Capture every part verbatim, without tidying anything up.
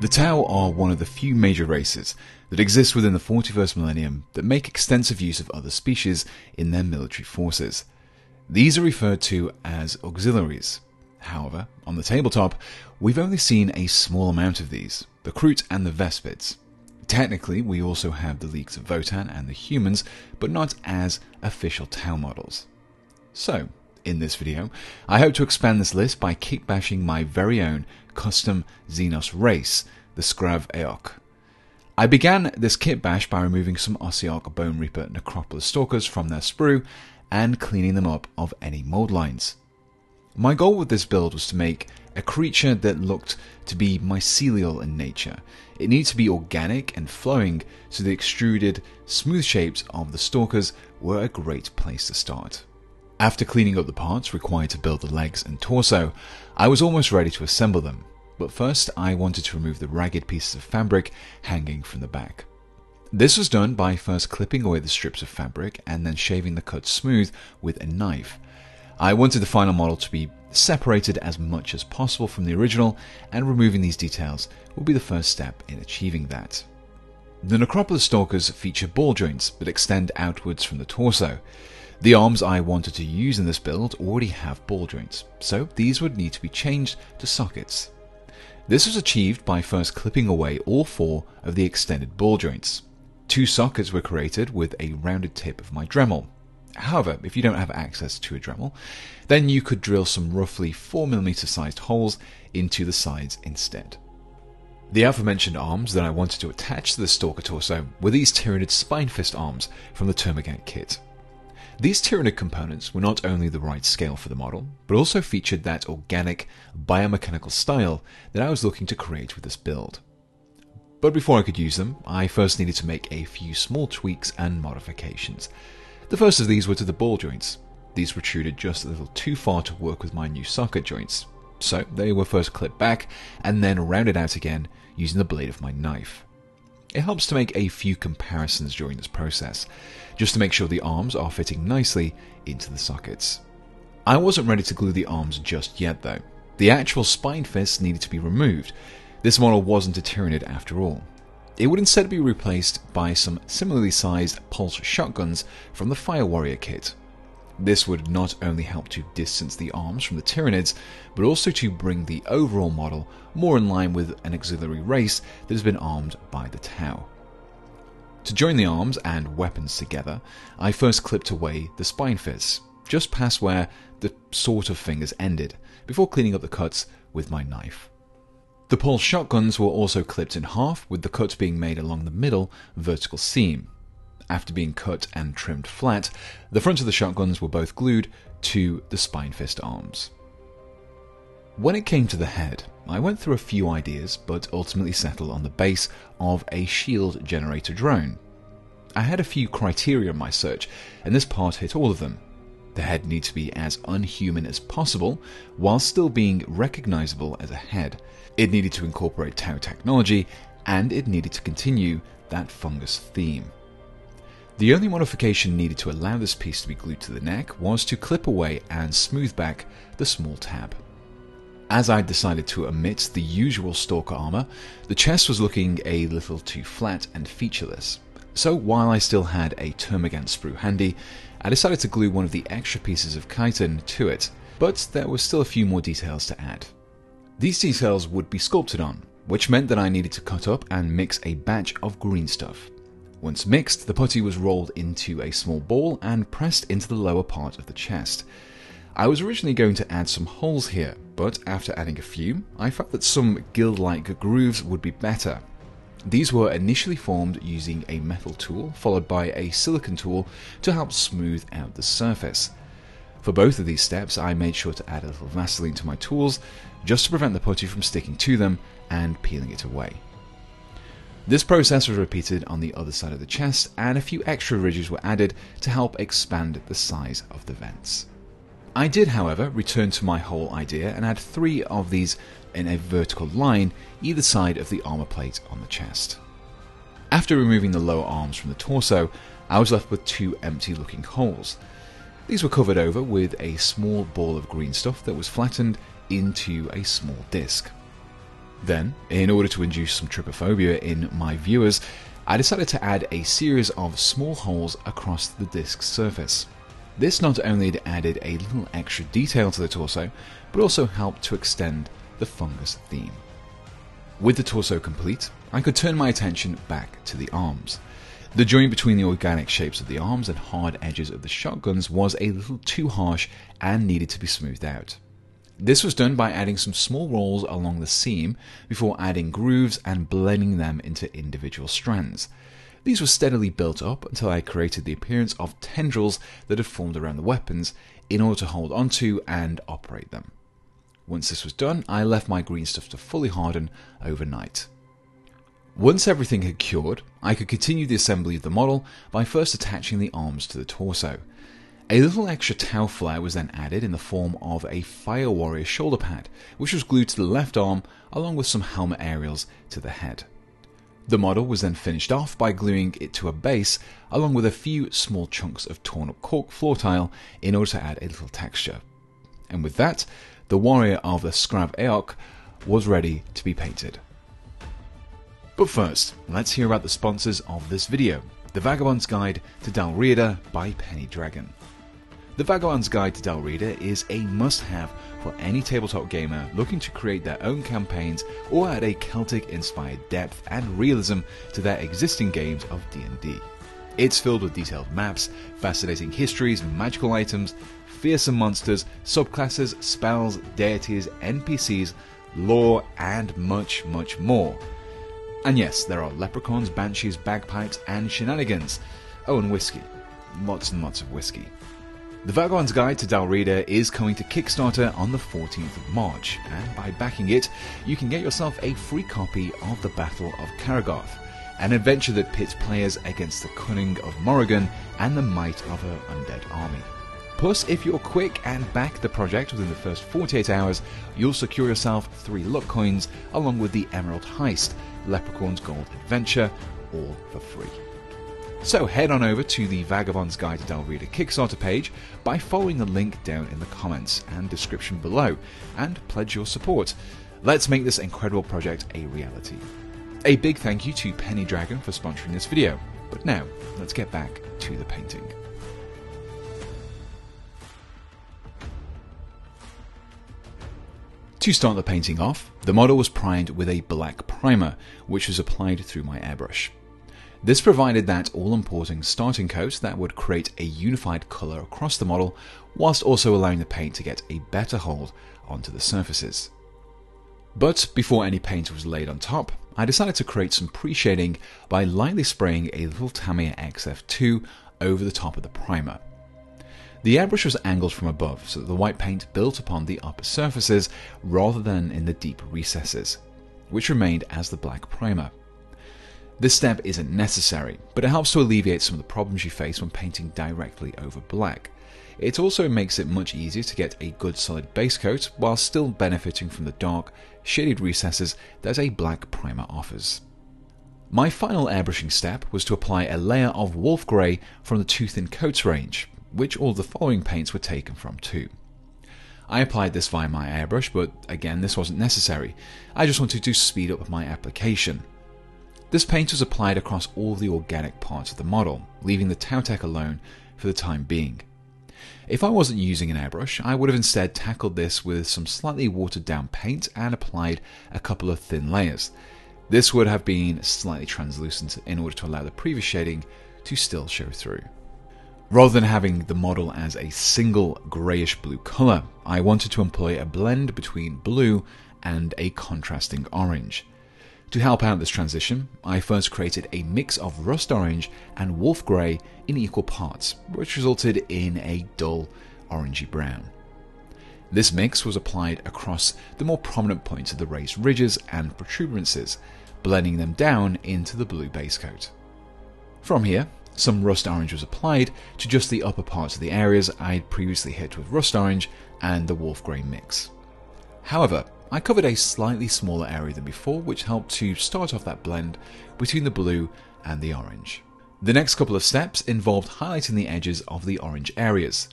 The Tau are one of the few major races that exist within the forty-first millennium that make extensive use of other species in their military forces. These are referred to as auxiliaries. However, on the tabletop, we've only seen a small amount of these, the Kroot and the Vespids. Technically, we also have the Leagues of Votan and the Humans, but not as official Tau models. So, in this video, I hope to expand this list by kitbashing my very own custom Xenos race, the Scrav Aok. I began this kitbash by removing some Ossiarch Bone Reaper Necropolis Stalkers from their sprue and cleaning them up of any mold lines. My goal with this build was to make a creature that looked to be mycelial in nature. It needed to be organic and flowing, so the extruded, smooth shapes of the Stalkers were a great place to start. After cleaning up the parts required to build the legs and torso, I was almost ready to assemble them, but first I wanted to remove the ragged pieces of fabric hanging from the back. This was done by first clipping away the strips of fabric and then shaving the cut smooth with a knife. I wanted the final model to be separated as much as possible from the original, and removing these details will be the first step in achieving that. The Necropolis Stalkers feature ball joints that extend outwards from the torso. The arms I wanted to use in this build already have ball joints, so these would need to be changed to sockets. This was achieved by first clipping away all four of the extended ball joints. Two sockets were created with a rounded tip of my Dremel. However, if you don't have access to a Dremel, then you could drill some roughly four millimeter sized holes into the sides instead. The aforementioned arms that I wanted to attach to the Stalker torso were these Tyranid Spinefist arms from the Termagant kit. These Tyranid components were not only the right scale for the model, but also featured that organic, biomechanical style that I was looking to create with this build. But before I could use them, I first needed to make a few small tweaks and modifications. The first of these were to the ball joints. These protruded just a little too far to work with my new socket joints, so they were first clipped back and then rounded out again using the blade of my knife. It helps to make a few comparisons during this process, just to make sure the arms are fitting nicely into the sockets. I wasn't ready to glue the arms just yet though. The actual spine fists needed to be removed. This model wasn't a Tyranid after all. It would instead be replaced by some similarly sized pulse shotguns from the Fire Warrior kit. This would not only help to distance the arms from the Tyranids, but also to bring the overall model more in line with an auxiliary race that has been armed by the Tau. To join the arms and weapons together, I first clipped away the spine fists, just past where the sort of fingers ended, before cleaning up the cuts with my knife. The pulse shotguns were also clipped in half, with the cuts being made along the middle vertical seam. After being cut and trimmed flat, the front of the shotguns were both glued to the Spinefist arms. When it came to the head, I went through a few ideas, but ultimately settled on the base of a shield generator drone. I had a few criteria in my search, and this part hit all of them. The head needs to be as unhuman as possible, while still being recognizable as a head. It needed to incorporate Tau technology, and it needed to continue that fungus theme. The only modification needed to allow this piece to be glued to the neck was to clip away and smooth back the small tab. As I decided to omit the usual Stalker armor, the chest was looking a little too flat and featureless. So while I still had a Termagant sprue handy, I decided to glue one of the extra pieces of chitin to it, but there were still a few more details to add. These details would be sculpted on, which meant that I needed to cut up and mix a batch of green stuff. Once mixed, the putty was rolled into a small ball and pressed into the lower part of the chest. I was originally going to add some holes here, but after adding a few, I felt that some guild-like grooves would be better. These were initially formed using a metal tool, followed by a silicon tool to help smooth out the surface. For both of these steps, I made sure to add a little Vaseline to my tools, just to prevent the putty from sticking to them and peeling it away. This process was repeated on the other side of the chest, and a few extra ridges were added to help expand the size of the vents. I did, however, return to my whole idea and add three of these in a vertical line either side of the armor plate on the chest. After removing the lower arms from the torso, I was left with two empty looking holes. These were covered over with a small ball of green stuff that was flattened into a small disc. Then, in order to induce some trypophobia in my viewers, I decided to add a series of small holes across the disc's surface. This not only added a little extra detail to the torso, but also helped to extend the fungus theme. With the torso complete, I could turn my attention back to the arms. The joint between the organic shapes of the arms and hard edges of the shotguns was a little too harsh and needed to be smoothed out. This was done by adding some small rolls along the seam before adding grooves and blending them into individual strands. These were steadily built up until I created the appearance of tendrils that had formed around the weapons in order to hold onto and operate them. Once this was done, I left my green stuff to fully harden overnight. Once everything had cured, I could continue the assembly of the model by first attaching the arms to the torso. A little extra Tau flare was then added in the form of a Fire Warrior shoulder pad, which was glued to the left arm along with some helmet aerials to the head. The model was then finished off by gluing it to a base along with a few small chunks of torn up cork floor tile in order to add a little texture. And with that, the warrior of the Scrav Aok was ready to be painted. But first, let's hear about the sponsors of this video, The Vagabond's Guide to Dalriada by Penny Dragon. The Vagabond's Guide to Dalriada is a must-have for any tabletop gamer looking to create their own campaigns or add a Celtic-inspired depth and realism to their existing games of D and D. It's filled with detailed maps, fascinating histories, magical items, fearsome monsters, subclasses, spells, deities, N P Cs, lore, and much, much more. And yes, there are leprechauns, banshees, bagpipes, and shenanigans. Oh, and whiskey. Lots and lots of whiskey. The Vagabond's Guide to Dalriada is coming to Kickstarter on the fourteenth of March, and by backing it, you can get yourself a free copy of The Battle of Karagoth, an adventure that pits players against the cunning of Morrigan and the might of her undead army. Plus, if you're quick and back the project within the first forty-eight hours, you'll secure yourself three luck coins along with the Emerald Heist, Leprechaun's Gold Adventure, all for free. So head on over to the Vagabond's Guide to Dalriada Kickstarter page by following the link down in the comments and description below and pledge your support. Let's make this incredible project a reality. A big thank you to Penny Dragon for sponsoring this video, but now let's get back to the painting. To start the painting off, the model was primed with a black primer, which was applied through my airbrush. This provided that all-important starting coat that would create a unified colour across the model, whilst also allowing the paint to get a better hold onto the surfaces. But before any paint was laid on top, I decided to create some pre-shading by lightly spraying a little Tamiya X F two over the top of the primer. The airbrush was angled from above so that the white paint built upon the upper surfaces rather than in the deep recesses, which remained as the black primer. This step isn't necessary, but it helps to alleviate some of the problems you face when painting directly over black. It also makes it much easier to get a good solid base coat while still benefiting from the dark, shaded recesses that a black primer offers. My final airbrushing step was to apply a layer of Wolf Grey from the Too Thin Coats range, which all the following paints were taken from too. I applied this via my airbrush, but again this wasn't necessary. I just wanted to speed up my application. This paint was applied across all the organic parts of the model, leaving the Tau tech alone for the time being. If I wasn't using an airbrush, I would have instead tackled this with some slightly watered down paint and applied a couple of thin layers. This would have been slightly translucent in order to allow the previous shading to still show through. Rather than having the model as a single greyish-blue colour, I wanted to employ a blend between blue and a contrasting orange. To help out this transition, I first created a mix of Rust Orange and Wolf Grey in equal parts, which resulted in a dull orangey-brown. This mix was applied across the more prominent points of the raised ridges and protuberances, blending them down into the blue base coat. From here, some Rust Orange was applied to just the upper parts of the areas I had previously hit with Rust Orange and the Wolf Grey mix. However, I covered a slightly smaller area than before, which helped to start off that blend between the blue and the orange. The next couple of steps involved highlighting the edges of the orange areas.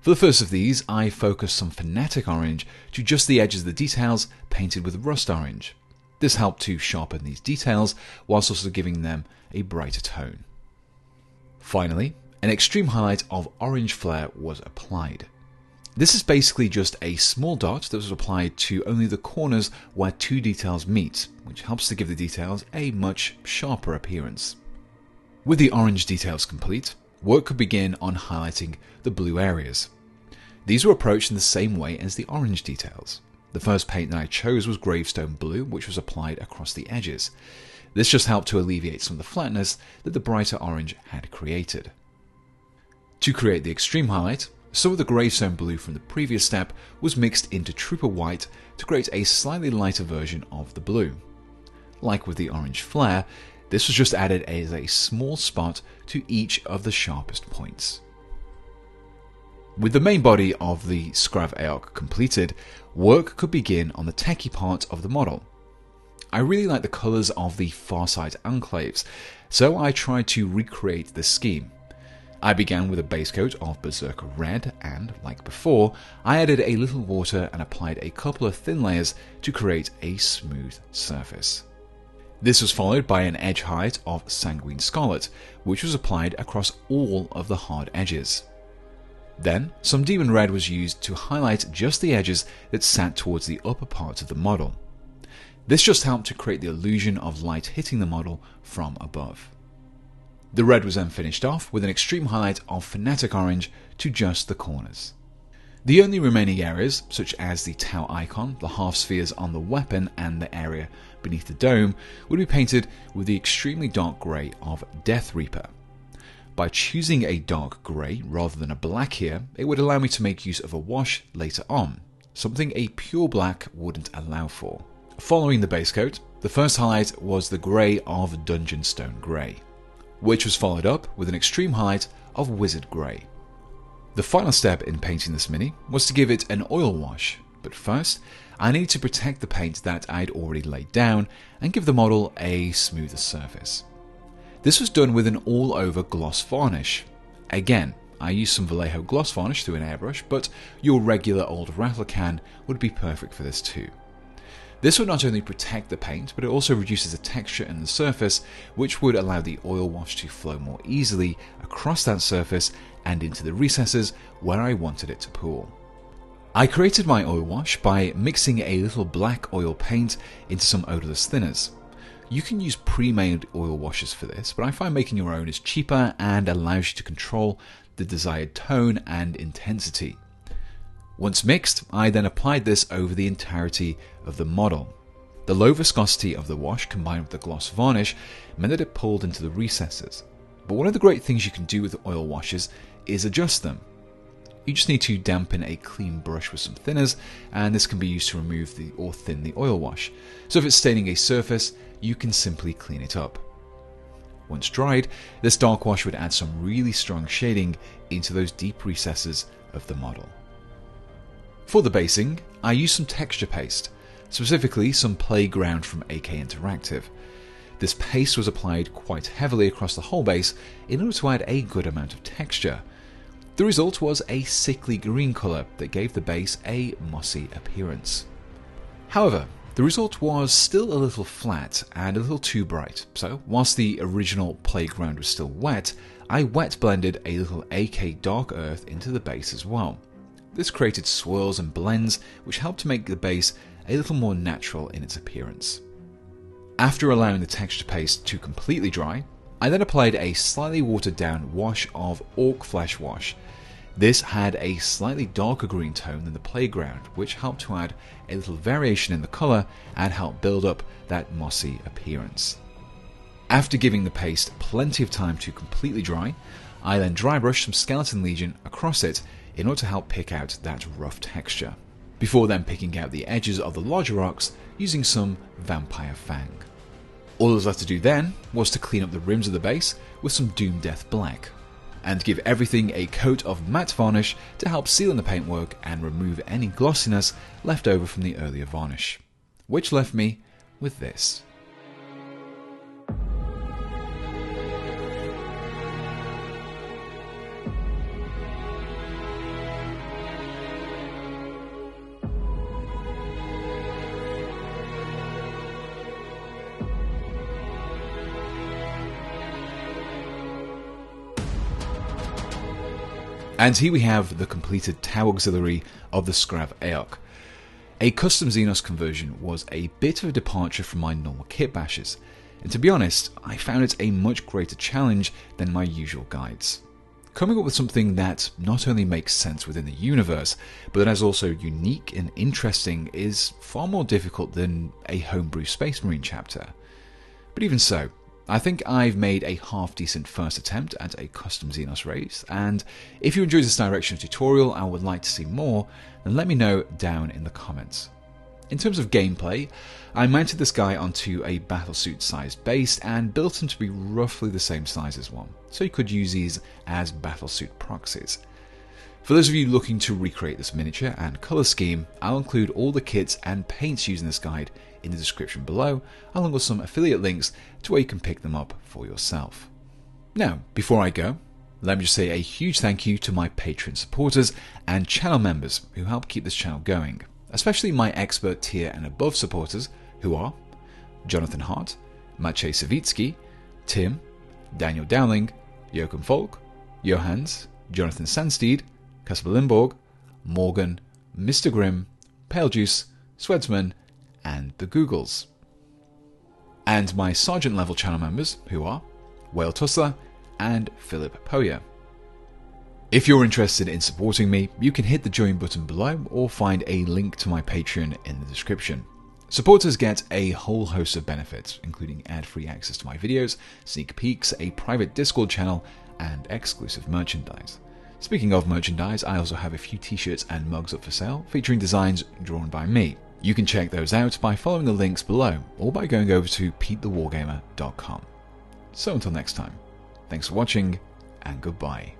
For the first of these, I focused some Fanatic Orange to just the edges of the details painted with Rust Orange. This helped to sharpen these details, whilst also giving them a brighter tone. Finally, an extreme highlight of Orange Flare was applied. This is basically just a small dot that was applied to only the corners where two details meet, which helps to give the details a much sharper appearance. With the orange details complete, work could begin on highlighting the blue areas. These were approached in the same way as the orange details. The first paint that I chose was Gravestone Blue, which was applied across the edges. This just helped to alleviate some of the flatness that the brighter orange had created. To create the extreme highlight, some of the Gravestone Blue from the previous step was mixed into Trooper White to create a slightly lighter version of the blue. Like with the Orange Flare, this was just added as a small spot to each of the sharpest points. With the main body of the Scrav Aok completed, work could begin on the techy part of the model. I really like the colours of the Farsight Enclaves, so I tried to recreate this scheme. I began with a base coat of Berserker Red and, like before, I added a little water and applied a couple of thin layers to create a smooth surface. This was followed by an edge height of Sanguine Scarlet, which was applied across all of the hard edges. Then, some Demon Red was used to highlight just the edges that sat towards the upper part of the model. This just helped to create the illusion of light hitting the model from above. The red was then finished off with an extreme highlight of Fanatic Orange to just the corners. The only remaining areas, such as the Tau icon, the half spheres on the weapon and the area beneath the dome, would be painted with the extremely dark grey of Death Reaper. By choosing a dark grey rather than a black here, it would allow me to make use of a wash later on, something a pure black wouldn't allow for. Following the base coat, the first highlight was the grey of Dungeon Stone Grey, which was followed up with an extreme highlight of Wizard Grey. The final step in painting this mini was to give it an oil wash, but first I needed to protect the paint that I'd already laid down and give the model a smoother surface. This was done with an all-over gloss varnish. Again, I used some Vallejo gloss varnish through an airbrush, but your regular old rattler can would be perfect for this too. This would not only protect the paint, but it also reduces the texture in the surface, which would allow the oil wash to flow more easily across that surface and into the recesses where I wanted it to pool. I created my oil wash by mixing a little black oil paint into some odorless thinners. You can use pre-made oil washes for this, but I find making your own is cheaper and allows you to control the desired tone and intensity. Once mixed, I then applied this over the entirety of the model. The low viscosity of the wash combined with the gloss varnish meant that it pulled into the recesses. But one of the great things you can do with oil washes is adjust them. You just need to dampen a clean brush with some thinners, and this can be used to remove the, or thin the oil wash. So if it's staining a surface, you can simply clean it up. Once dried, this dark wash would add some really strong shading into those deep recesses of the model. For the basing, I used some texture paste, specifically some Playground from A K Interactive. This paste was applied quite heavily across the whole base in order to add a good amount of texture. The result was a sickly green colour that gave the base a mossy appearance. However, the result was still a little flat and a little too bright, so whilst the original Playground was still wet, I wet blended a little A K Dark Earth into the base as well. This created swirls and blends which helped to make the base a little more natural in its appearance. After allowing the texture paste to completely dry, I then applied a slightly watered down wash of Orc Flesh Wash. This had a slightly darker green tone than the Playground, which helped to add a little variation in the colour and help build up that mossy appearance. After giving the paste plenty of time to completely dry, I then dry brushed some Skeleton Legion across it in order to help pick out that rough texture, before then picking out the edges of the larger rocks using some Vampire Fang. All that was left to do then was to clean up the rims of the base with some Doom Death Black, and give everything a coat of matte varnish to help seal in the paintwork and remove any glossiness left over from the earlier varnish, which left me with this. And here we have the completed Tau Auxiliary of the Scrav Aok. A custom Xenos conversion was a bit of a departure from my normal kitbashes, and to be honest, I found it a much greater challenge than my usual guides. Coming up with something that not only makes sense within the universe, but that is also unique and interesting is far more difficult than a homebrew Space Marine chapter. But even so, I think I've made a half-decent first attempt at a custom Xenos race, and if you enjoyed this direction of tutorial and would like to see more, then let me know down in the comments. In terms of gameplay, I mounted this guy onto a battlesuit-sized base and built him to be roughly the same size as one, so you could use these as battlesuit proxies. For those of you looking to recreate this miniature and colour scheme, I'll include all the kits and paints used in this guide in the description below, along with some affiliate links to where you can pick them up for yourself. Now, before I go, let me just say a huge thank you to my Patreon supporters and channel members who help keep this channel going, especially my expert tier and above supporters who are Jonathan Hart, Maciej Sawicki, Tim, Daniel Dowling, Joachim Folk, Johannes, Jonathan Sandsteed, Casper Limborg, Morgan, Mister Grimm, Pale Juice, Swedsman, and The Googles. And my Sergeant level channel members, who are Whale Tussler and Philip Poya. If you're interested in supporting me, you can hit the join button below or find a link to my Patreon in the description. Supporters get a whole host of benefits, including ad-free access to my videos, sneak peeks, a private Discord channel, and exclusive merchandise. Speaking of merchandise, I also have a few t-shirts and mugs up for sale featuring designs drawn by me. You can check those out by following the links below or by going over to pete the wargamer dot com. So until next time, thanks for watching and goodbye.